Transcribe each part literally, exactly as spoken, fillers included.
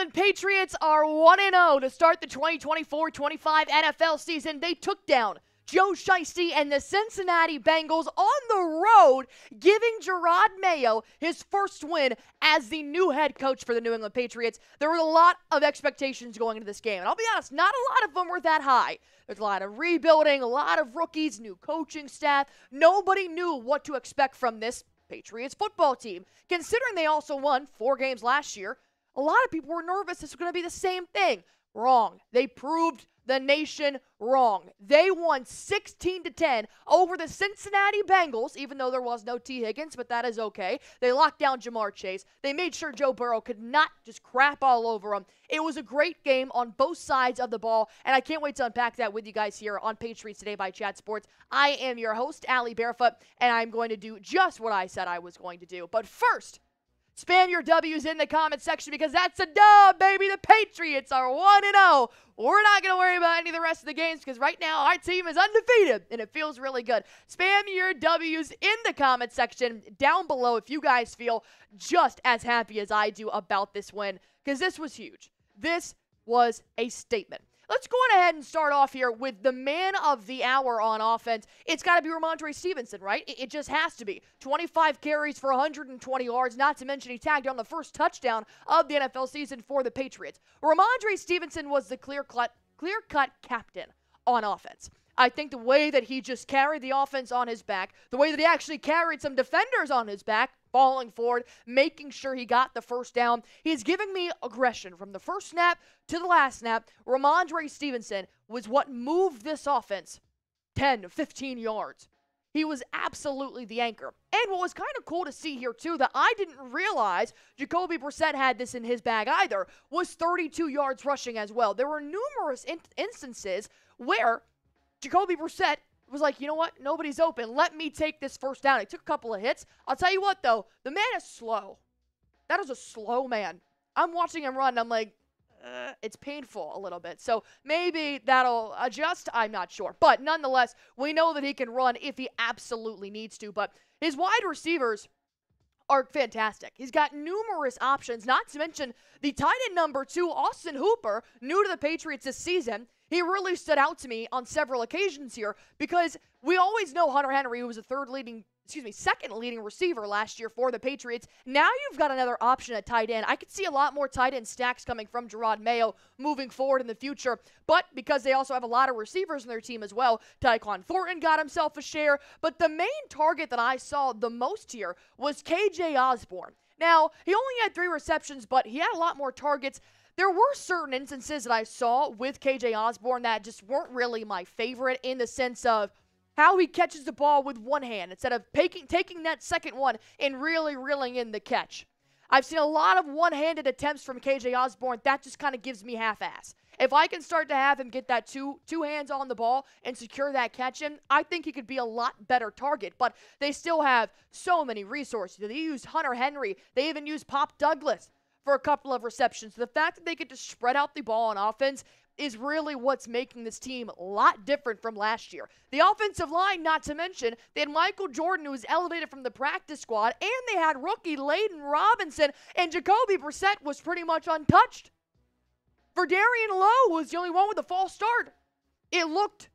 England Patriots are one and oh to start the twenty twenty-four twenty-five N F L season. They took down Joe Schiesty and the Cincinnati Bengals on the road, giving Jerod Mayo his first win as the new head coach for the New England Patriots. There were a lot of expectations going into this game, and I'll be honest, not a lot of them were that high. There's a lot of rebuilding, a lot of rookies, new coaching staff. Nobody knew what to expect from this Patriots football team. Considering they also won four games last year, a lot of people were nervous this was going to be the same thing. Wrong. They proved the nation wrong. They won sixteen to ten over the Cincinnati Bengals, even though there was no Tee Higgins, but that is okay. They locked down Ja'Marr Chase. They made sure Joe Burrow could not just crap all over him. It was a great game on both sides of the ball, and I can't wait to unpack that with you guys here on Patriots Today by Chat Sports. I am your host, Allie Barefoot, and I'm going to do just what I said I was going to do. But first, spam your W's in the comment section, because that's a dub, baby. The Patriots are one and oh. We're not going to worry about any of the rest of the games, because right now our team is undefeated, and it feels really good. Spam your W's in the comment section down below if you guys feel just as happy as I do about this win, because this was huge. This was a statement. Let's go on ahead and start off here with the man of the hour on offense. It's got to be Rhamondre Stevenson, right? It, it just has to be. twenty-five carries for one hundred twenty yards, not to mention he tagged on the first touchdown of the N F L season for the Patriots. Rhamondre Stevenson was the clear-cut, clear-cut captain on offense. I think the way that he just carried the offense on his back, the way that he actually carried some defenders on his back, falling forward, making sure he got the first down. He's giving me aggression from the first snap to the last snap. Rhamondre Stevenson was what moved this offense ten, fifteen yards. He was absolutely the anchor. And what was kind of cool to see here, too, that I didn't realize Jacoby Brissett had this in his bag either, was thirty-two yards rushing as well. There were numerous in instances where Jacoby Brissett was like, you know what? Nobody's open. Let me take this first down. He took a couple of hits. I'll tell you what, though. The man is slow. That is a slow man. I'm watching him run, and I'm like, uh, it's painful a little bit. So maybe that'll adjust. I'm not sure. But nonetheless, we know that he can run if he absolutely needs to. But his wide receivers are fantastic. He's got numerous options, not to mention the tight end number two, Austin Hooper, new to the Patriots this season. He really stood out to me on several occasions here, because we always know Hunter Henry, who was the third leading, excuse me, second leading receiver last year for the Patriots. Now you've got another option at tight end. I could see a lot more tight end stacks coming from Jerod Mayo moving forward in the future, but because they also have a lot of receivers in their team as well, Tyquan Thornton got himself a share, but the main target that I saw the most here was K J. Osborn. Now, he only had three receptions, but he had a lot more targets. There were certain instances that I saw with K J. Osborn that just weren't really my favorite, in the sense of how he catches the ball with one hand instead of taking, taking that second one and really reeling in the catch. I've seen a lot of one-handed attempts from K J. Osborn. That just kind of gives me half-ass. If I can start to have him get that two two hands on the ball and secure that catch in, I think he could be a lot better target. But they still have so many resources. They used Hunter Henry. They even used Pop Douglas for a couple of receptions. The fact that they get to spread out the ball on offense is really what's making this team a lot different from last year. The offensive line, not to mention, they had Michael Jordan, who was elevated from the practice squad, and they had rookie Layden Robinson, and Jacoby Brissett was pretty much untouched. For Darian Lowe was the only one with a false start. It looked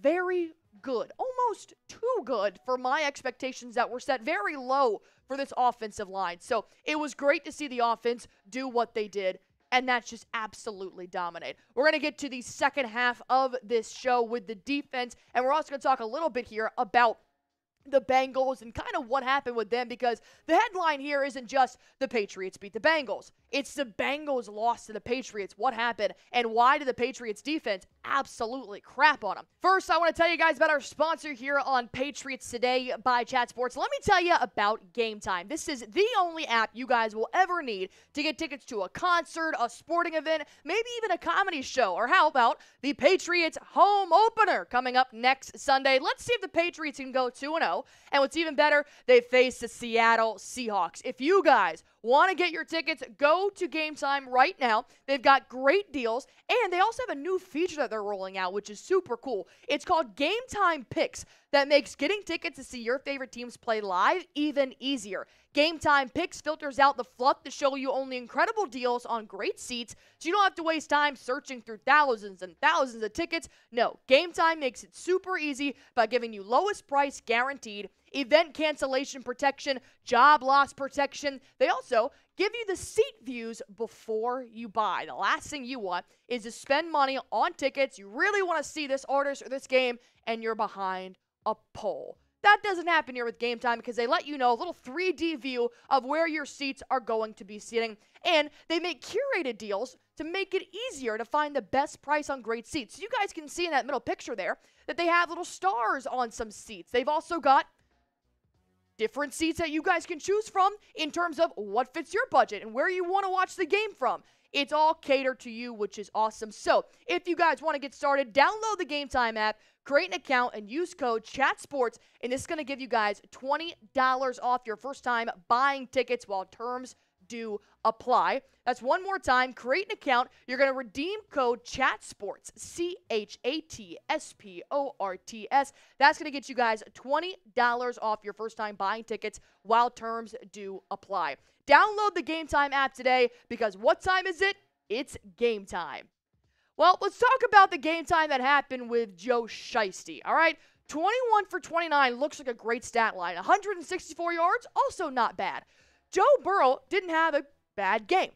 very good, almost too good for my expectations that were set very low for this offensive line. So it was great to see the offense do what they did, and that's just absolutely dominate. We're going to get to the second half of this show with the defense, and we're also going to talk a little bit here about the Bengals and kind of what happened with them, because the headline here isn't just the Patriots beat the Bengals. It's the Bengals lost to the Patriots. What happened, and why did the Patriots defense absolutely crap on them? First, I want to tell you guys about our sponsor here on Patriots Today by Chat Sports. Let me tell you about Game Time. This is the only app you guys will ever need to get tickets to a concert, a sporting event, maybe even a comedy show, or how about the Patriots home opener coming up next Sunday. Let's see if the Patriots can go two and oh. And what's even better, they face the Seattle Seahawks. If you guys Want to get your tickets? Go to Game Time right now. They've got great deals, and they also have a new feature that they're rolling out, which is super cool. It's called Game Time Picks that makes getting tickets to see your favorite teams play live even easier. Game Time Picks filters out the fluff to show you only incredible deals on great seats, so you don't have to waste time searching through thousands and thousands of tickets. No, Game Time makes it super easy by giving you lowest price guaranteed, event cancellation protection, job loss protection. They also give you the seat views before you buy. The last thing you want is to spend money on tickets. You really want to see this artist or this game, and you're behind a pole. That doesn't happen here with Game Time because they let you know a little three D view of where your seats are going to be sitting, and they make curated deals to make it easier to find the best price on great seats. So you guys can see in that middle picture there that they have little stars on some seats. They've also got different seats that you guys can choose from in terms of what fits your budget and where you want to watch the game from. It's all catered to you, which is awesome. So if you guys want to get started, download the Game Time app, create an account, and use code CHATSPORTS, and this is going to give you guys twenty dollars off your first time buying tickets while terms do apply. That's one more time. Create an account. You're going to redeem code CHATSPORTS, C H A T S P O R T S. That's going to get you guys twenty dollars off your first time buying tickets while terms do apply. Download the Game Time app today because what time is it? It's game time. Well, let's talk about the game time that happened with Joe Schiesty, all right? twenty-one for twenty-nine looks like a great stat line. one hundred sixty-four yards, also not bad. Joe Burrow didn't have a bad game.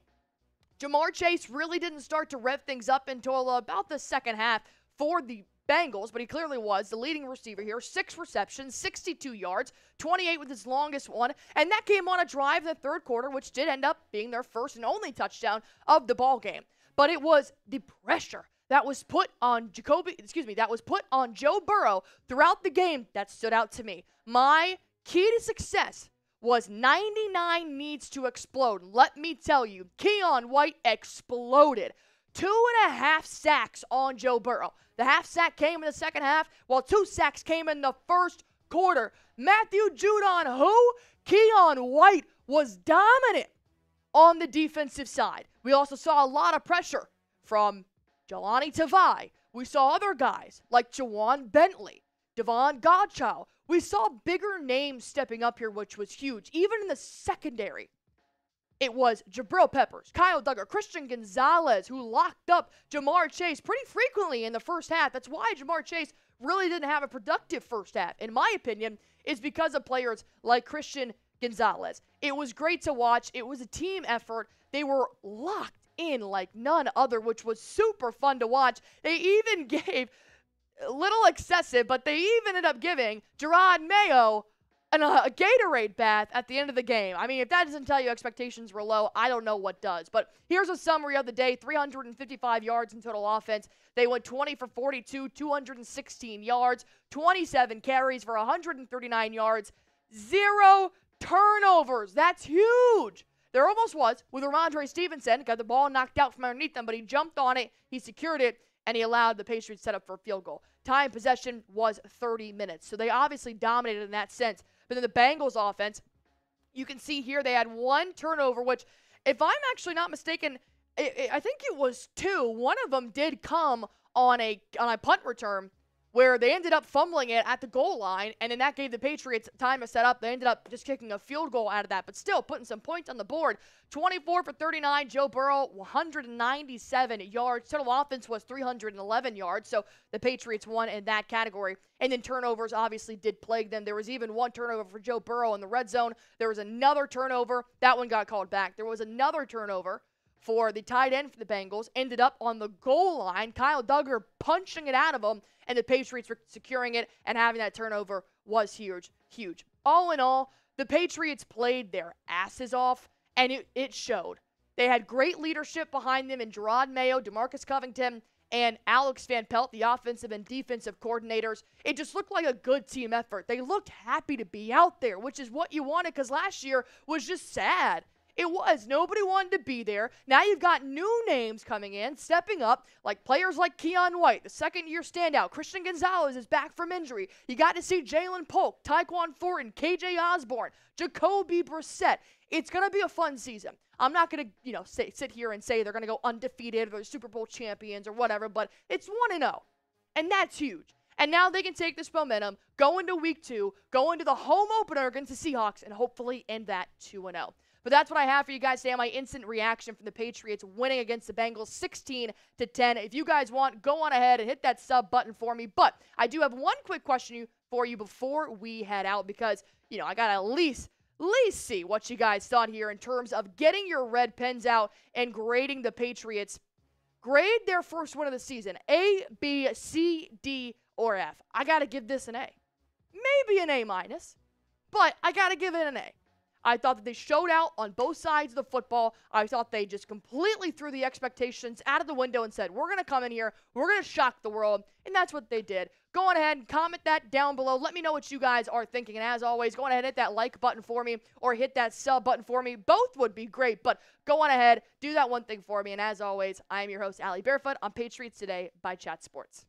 Ja'Marr Chase really didn't start to rev things up until about the second half for the Bengals, but he clearly was the leading receiver here. Six receptions, sixty-two yards, twenty-eight with his longest one, and that came on a drive in the third quarter, which did end up being their first and only touchdown of the ball game. But it was the pressure that was put on Jacoby, excuse me, that was put on Joe Burrow throughout the game that stood out to me. My key to success was ninety-nine needs to explode. Let me tell you, Keion White exploded. Two and a half sacks on Joe Burrow. The half sack came in the second half, while two sacks came in the first quarter. Matthew Judon, who? Keion White was dominant on the defensive side. We also saw a lot of pressure from Jelani Tavai. We saw other guys like Juwan Bentley, Devon Godchild. We saw bigger names stepping up here, which was huge, even in the secondary. It was Jabrill Peppers, Kyle Dugger, Christian Gonzalez, who locked up Ja'Marr Chase pretty frequently in the first half. That's why Ja'Marr Chase really didn't have a productive first half, in my opinion, is because of players like Christian Gonzalez. It was great to watch. It was a team effort. They were locked in like none other, which was super fun to watch. They even gave, a little excessive, but they even ended up giving Jerod Mayo and a Gatorade bath at the end of the game. I mean, if that doesn't tell you expectations were low, I don't know what does. But here's a summary of the day. three hundred fifty-five yards in total offense. They went twenty for forty-two, two hundred sixteen yards, twenty-seven carries for one hundred thirty-nine yards, zero turnovers. That's huge. There almost was with Rhamondre Stevenson. Got the ball knocked out from underneath them, but he jumped on it. He secured it, and he allowed the Patriots set up for a field goal. Time possession was thirty minutes, so they obviously dominated in that sense. But then the Bengals offense, you can see here they had one turnover, which, if I'm actually not mistaken, it, it, I think it was two. One of them did come on a on a punt return where they ended up fumbling it at the goal line, and then that gave the Patriots time to set up. They ended up just kicking a field goal out of that, but still putting some points on the board. twenty-four for thirty-nine, Joe Burrow, one hundred ninety-seven yards. Total offense was three hundred eleven yards, so the Patriots won in that category. And then turnovers obviously did plague them. There was even one turnover for Joe Burrow in the red zone. There was another turnover. That one got called back. There was another turnover for the tight end for the Bengals, ended up on the goal line. Kyle Dugger punching it out of him, and the Patriots were securing it, and having that turnover was huge, huge. All in all, the Patriots played their asses off, and it, it showed. They had great leadership behind them in Jerod Mayo, DeMarcus Covington, and Alex Van Pelt, the offensive and defensive coordinators. It just looked like a good team effort. They looked happy to be out there, which is what you wanted, because last year was just sad. It was. Nobody wanted to be there. Now you've got new names coming in, stepping up, like players like Keion White, the second-year standout. Christian Gonzalez is back from injury. You got to see Jaylen Polk, Tyquan Thornton, K J. Osborn, Jacoby Brissett. It's going to be a fun season. I'm not going to, you know, say, sit here and say they're going to go undefeated or they're Super Bowl champions or whatever, but it's one and oh, and that's huge. And now they can take this momentum, go into week two, go into the home opener against the Seahawks, and hopefully end that two and oh. But that's what I have for you guys today. My instant reaction from the Patriots winning against the Bengals sixteen to ten. If you guys want, go on ahead and hit that sub button for me. But I do have one quick question for you before we head out because, you know, I got to at least, at least see what you guys thought here in terms of getting your red pens out and grading the Patriots. Grade their first win of the season. A, B, C, D, or F. I got to give this an A. Maybe an A minus, but I got to give it an A. I thought that they showed out on both sides of the football. I thought they just completely threw the expectations out of the window and said, we're going to come in here, we're going to shock the world, and that's what they did. Go on ahead and comment that down below. Let me know what you guys are thinking, and as always, go on ahead and hit that like button for me or hit that sub button for me. Both would be great, but go on ahead, do that one thing for me, and as always, I am your host, Allie Barefoot, on Patriots Today by Chat Sports.